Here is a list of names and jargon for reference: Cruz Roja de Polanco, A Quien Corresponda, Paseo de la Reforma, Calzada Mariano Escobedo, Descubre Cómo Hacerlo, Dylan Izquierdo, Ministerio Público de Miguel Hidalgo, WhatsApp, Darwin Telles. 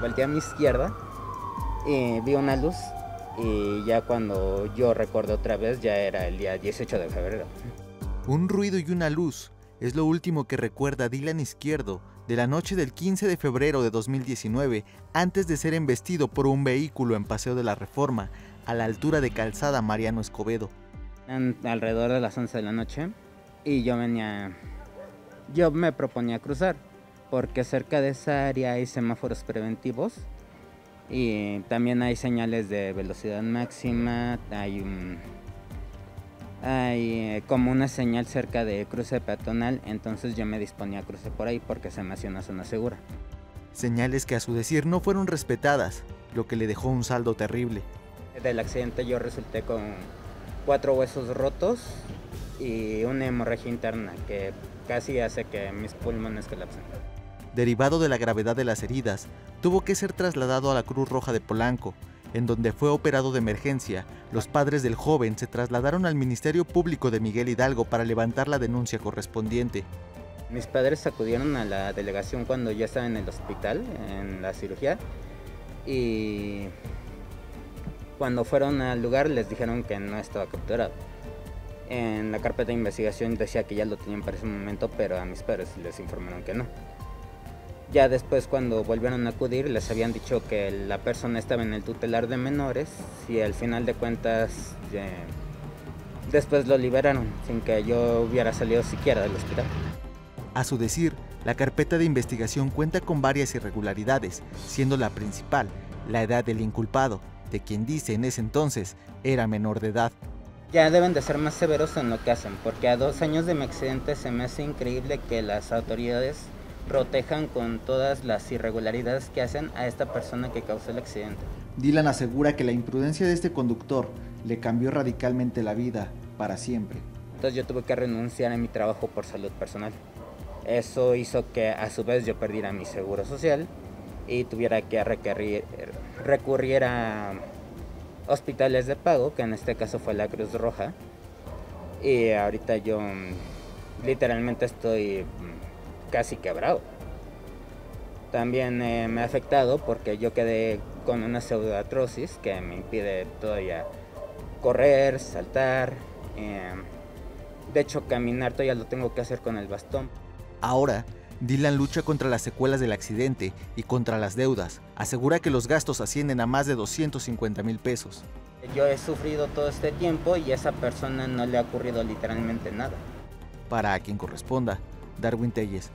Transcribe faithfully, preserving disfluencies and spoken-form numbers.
volteé a mi izquierda, eh, vi una luz y ya cuando yo recordé otra vez ya era el día dieciocho de febrero. Un ruido y una luz es lo último que recuerda Dylan Izquierdo de la noche del quince de febrero de dos mil diecinueve, antes de ser embestido por un vehículo en Paseo de la Reforma, a la altura de Calzada Mariano Escobedo. En, alrededor de las once de la noche, y yo venía, yo me proponía cruzar, porque cerca de esa área hay semáforos preventivos, y también hay señales de velocidad máxima, hay un... hay como una señal cerca de cruce peatonal, entonces yo me disponía a cruzar por ahí porque se me hacía una zona segura. Señales que a su decir no fueron respetadas, lo que le dejó un saldo terrible. Del accidente yo resulté con cuatro huesos rotos y una hemorragia interna que casi hace que mis pulmones colapsen. Derivado de la gravedad de las heridas, tuvo que ser trasladado a la Cruz Roja de Polanco, en donde fue operado de emergencia. Los padres del joven se trasladaron al Ministerio Público de Miguel Hidalgo para levantar la denuncia correspondiente. Mis padres acudieron a la delegación cuando ya estaba en el hospital, en la cirugía, y cuando fueron al lugar les dijeron que no estaba capturado. En la carpeta de investigación decía que ya lo tenían para ese momento, pero a mis padres les informaron que no. Ya después, cuando volvieron a acudir, les habían dicho que la persona estaba en el tutelar de menores y al final de cuentas eh, después lo liberaron sin que yo hubiera salido siquiera del hospital. A su decir, la carpeta de investigación cuenta con varias irregularidades, siendo la principal la edad del inculpado, de quien dice en ese entonces era menor de edad. Ya deben de ser más severos en lo que hacen, porque a dos años de mi accidente se me hace increíble que las autoridades protejan con todas las irregularidades que hacen a esta persona que causó el accidente. Dylan asegura que la imprudencia de este conductor le cambió radicalmente la vida para siempre. Entonces yo tuve que renunciar a mi trabajo por salud personal. Eso hizo que a su vez yo perdiera mi seguro social y tuviera que requerir, recurrir a hospitales de pago, que en este caso fue la Cruz Roja. Y ahorita yo literalmente estoy casi quebrado. También eh, me ha afectado porque yo quedé con una pseudoartrosis que me impide todavía correr, saltar, eh, de hecho caminar todavía lo tengo que hacer con el bastón. Ahora, Dylan lucha contra las secuelas del accidente y contra las deudas. Asegura que los gastos ascienden a más de doscientos cincuenta mil pesos. Yo he sufrido todo este tiempo y a esa persona no le ha ocurrido literalmente nada. Para a quien corresponda, Darwin Telles.